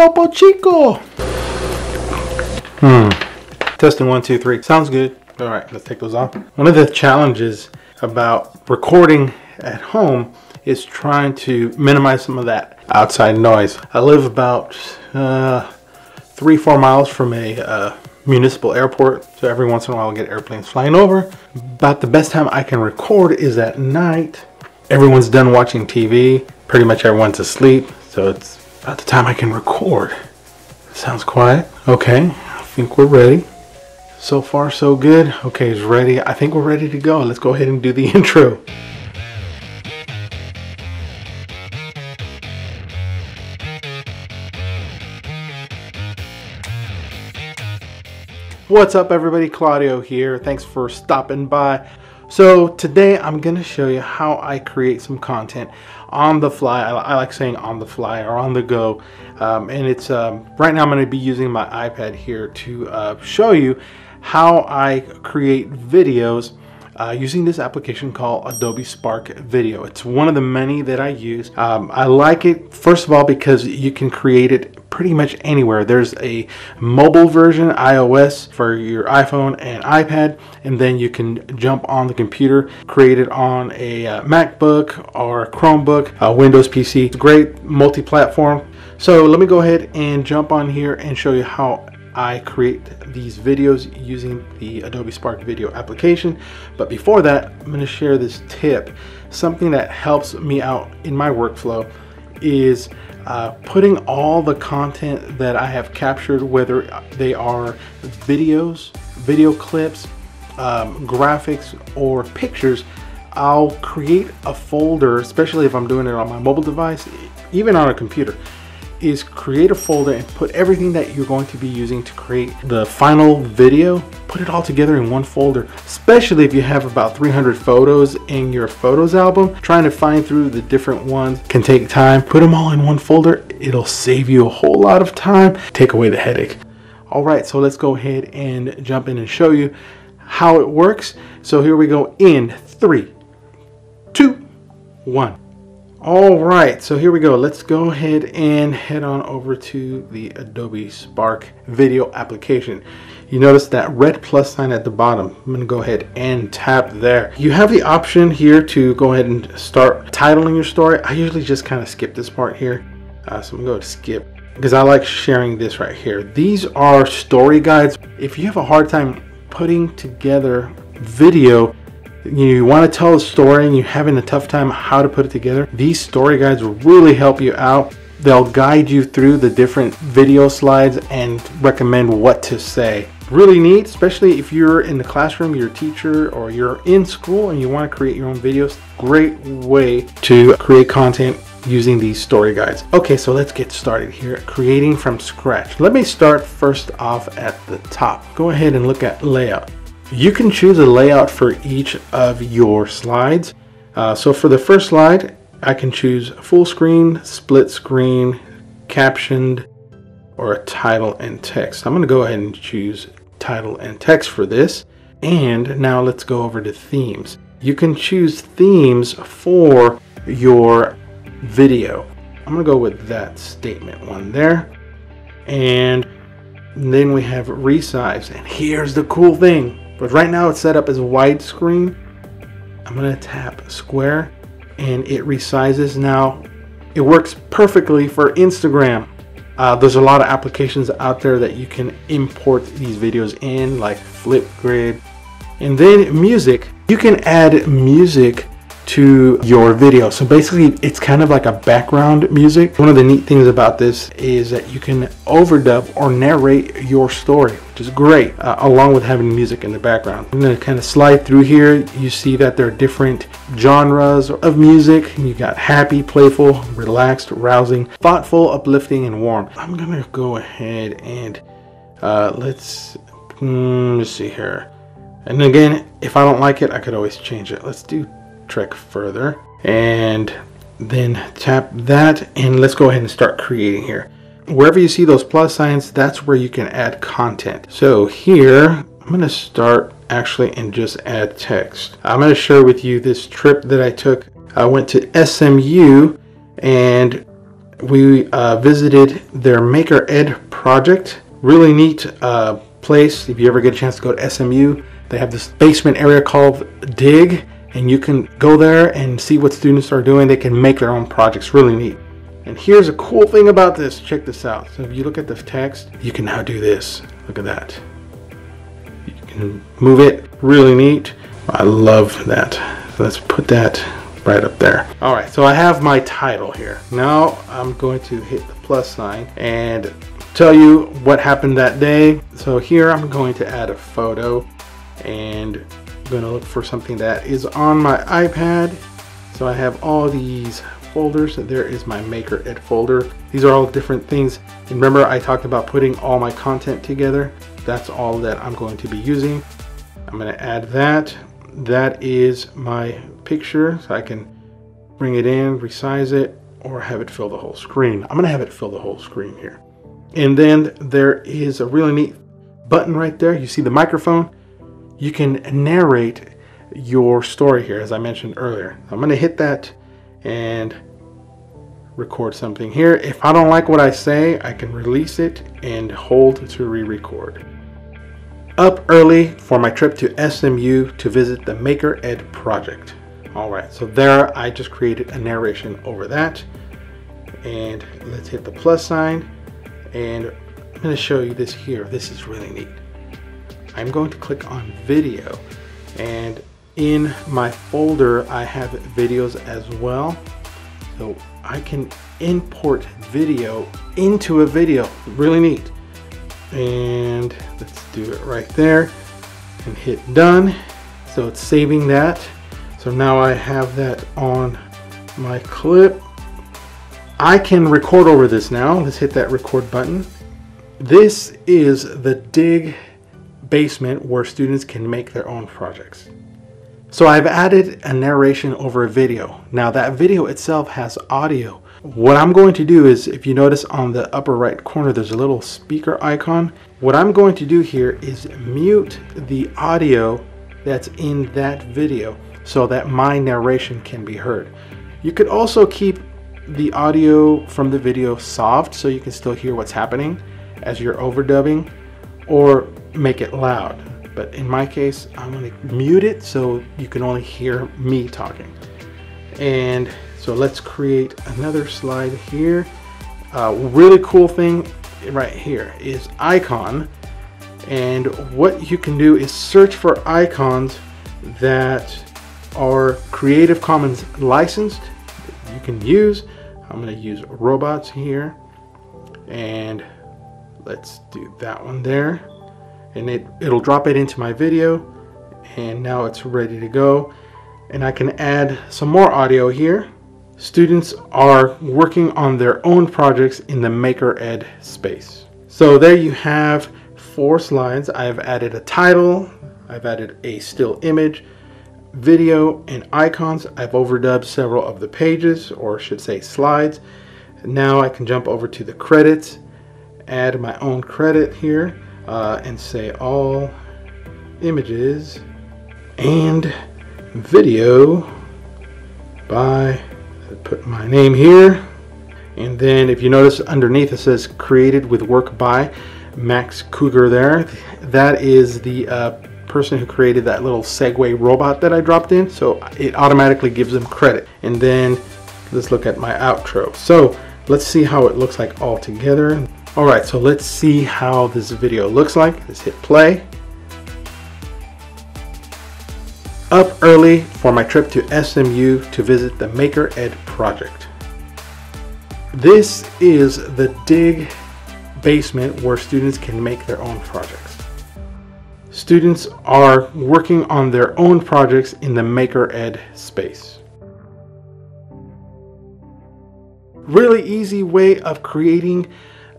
Topo Chico. Testing 1, 2, 3. Sounds good. All right, let's take those off. One of the challenges about recording at home is trying to minimize some of that outside noise. I live about 3-4 miles from a municipal airport, so every once in a while I'll get airplanes flying over. About the best time I can record is at night. Everyone's done watching TV, pretty much everyone's asleep, so it's about the time I can record. Sounds quiet. Okay, I think we're ready. So far so good. Okay, it's ready. I think we're ready to go. Let's go ahead and do the intro. What's up everybody, Claudio here. Thanks for stopping by. So today I'm gonna show you how I create some content on the fly. I like saying on the fly or on the go. And it's right now I'm gonna be using my iPad here to show you how I create videos using this application called Adobe Spark Video. It's one of the many that I use. I like it, first of all, because you can create it pretty much anywhere. There's a mobile version, iOS, for your iPhone and iPad, and then you can jump on the computer, create it on a MacBook or a Chromebook, a Windows PC. It's great, multi-platform. So let me go ahead and jump on here and show you how I create these videos using the Adobe Spark Video application. But before that, I'm going to share this tip. Something that helps me out in my workflow is putting all the content that I have captured, whether they are videos, video clips, graphics, or pictures. I'll create a folder, especially if I'm doing it on my mobile device, even on a computer, is create a folder and put everything that you're going to be using to create the final video, put it all together in one folder. Especially if you have about 300 photos in your photos album, trying to find through the different ones can take time. Put them all in one folder, it'll save you a whole lot of time, take away the headache. All right, so let's go ahead and jump in and show you how it works. So here we go in 3, 2, 1. All right, so here we go. Let's go ahead and head on over to the Adobe Spark Video application. You notice that red plus sign at the bottom. I'm gonna go ahead and tap there. You have the option here to go ahead and start titling your story. I usually just kind of skip this part here. So I'm gonna skip because I like sharing this right here. These are story guides. If you have a hard time putting together video, you want to tell a story and you're having a tough time how to put it together, these story guides will really help you out. They'll guide you through the different video slides and recommend what to say. Really neat, especially if you're in the classroom, you're a teacher, or you're in school and you want to create your own videos. Great way to create content using these story guides. Okay, so let's get started here, creating from scratch. Let me start first off at the top. Go ahead and look at layout. You can choose a layout for each of your slides. So for the first slide, I can choose full screen, split screen, captioned, or a title and text. I'm going to go ahead and choose title and text for this. And now let's go over to themes. You can choose themes for your video. I'm going to go with that statement one there. And then we have resize. And here's the cool thing. But right now it's set up as widescreen. I'm gonna tap square and it resizes now. It works perfectly for Instagram. There's a lot of applications out there that you can import these videos in, like Flipgrid. And then music, you can add music to your video. So basically it's kind of like a background music. One of the neat things about this is that you can overdub or narrate your story, which is great, along with having music in the background. I'm gonna kind of slide through here. You see that there are different genres of music. You got happy, playful, relaxed, rousing, thoughtful, uplifting, and warm. I'm gonna go ahead and let's see here. And again, if I don't like it, I could always change it. Let's do track further and then tap that, and let's go ahead and start creating here. Wherever you see those plus signs, that's where you can add content. So here, I'm going to start actually and just add text. I'm going to share with you this trip that I took. I went to SMU and we visited their MakerEd project. Really neat place. If you ever get a chance to go to SMU, they have this basement area called Dig, and you can go there and see what students are doing. They can make their own projects. Really neat. And here's a cool thing about this. Check this out. So if you look at the text, you can now do this. Look at that. You can move it. Really neat. I love that. So let's put that right up there. All right, so I have my title here. Now I'm going to hit the plus sign and tell you what happened that day. So here I'm going to add a photo, and I'm going to look for something that is on my iPad. So I have all these folders. There is my MakerEd folder. These are all different things. And remember, I talked about putting all my content together. That's all that I'm going to be using. I'm going to add that. That is my picture, so I can bring it in, resize it, or have it fill the whole screen. I'm going to have it fill the whole screen here. And then there is a really neat button right there. You see the microphone. You can narrate your story here, as I mentioned earlier. I'm going to hit that and record something here. If I don't like what I say, I can release it and hold to re-record. Up early for my trip to SMU to visit the MakerEd project. All right, so there I just created a narration over that. And let's hit the plus sign. And I'm going to show you this here. This is really neat. I'm going to click on video, and in my folder I have videos as well, so I can import video into a video. Really neat. And let's do it right there and hit done. So it's saving that. So now I have that on my clip. I can record over this now. Let's hit that record button. This is the Dig basement where students can make their own projects. So I've added a narration over a video. Now that video itself has audio. What I'm going to do is, if you notice on the upper right corner, there's a little speaker icon. What I'm going to do here is mute the audio that's in that video so that my narration can be heard. You could also keep the audio from the video soft so you can still hear what's happening as you're overdubbing, or make it loud. But in my case, I'm going to mute it so you can only hear me talking. And so let's create another slide here. Really cool thing right here is icon. And what you can do is search for icons that are Creative Commons licensed that you can use. I'm going to use robots here. And let's do that one there. And it'll drop it into my video, and now it's ready to go. And I can add some more audio here. Students are working on their own projects in the MakerEd space. So there you have 4 slides. I've added a title, I've added a still image, video, and icons. I've overdubbed several of the pages, or should say slides. Now I can jump over to the credits, add my own credit here. And say all images and video by, put my name here. And then if you notice underneath it says created with work by Max Cougar there. That is the person who created that little Segway robot that I dropped in. So it automatically gives them credit. And then let's look at my outro. So let's see how it looks like all together. All right, so let's see how this video looks like. Let's hit play. Up early for my trip to SMU to visit the MakerEd project. This is the Dig basement where students can make their own projects. Students are working on their own projects in the MakerEd space. Really easy way of creating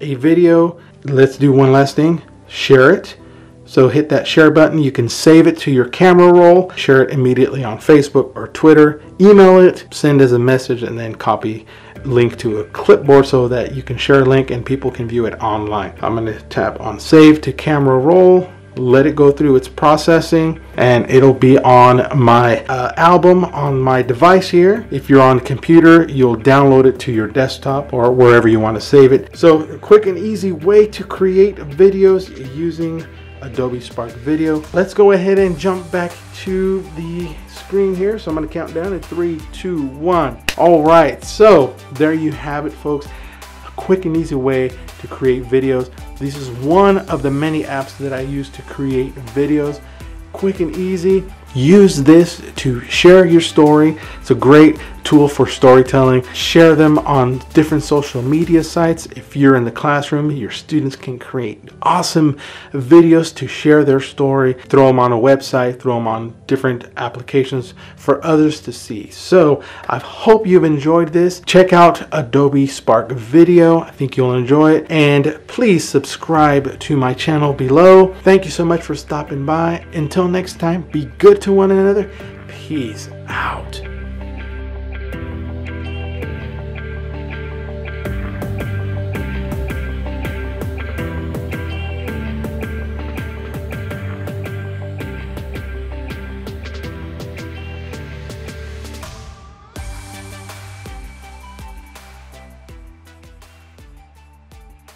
a video. Let's do one last thing. Share it. So hit that share button. You can save it to your camera roll, share it immediately on Facebook or Twitter, email it, send as a message, and then copy link to a clipboard so that you can share a link and people can view it online. I'm going to tap on save to camera roll. let it go through its processing, and it'll be on my album on my device here. If you're on a computer, you'll download it to your desktop or wherever you want to save it. So a quick and easy way to create videos using Adobe Spark Video. Let's go ahead and jump back to the screen here. So I'm going to count down in 3, 2, 1. All right. So there you have it, folks. A quick and easy way to create videos. This is one of the many apps that I use to create videos. Quick and easy. Use this to share your story. It's a great tool for storytelling. Share them on different social media sites. If you're in the classroom, your students can create awesome videos to share their story. Throw them on a website, throw them on different applications for others to see. So I hope you've enjoyed this. Check out Adobe Spark Video. I think you'll enjoy it. And please subscribe to my channel below. Thank you so much for stopping by. Until next time, be good to one another. Peace out.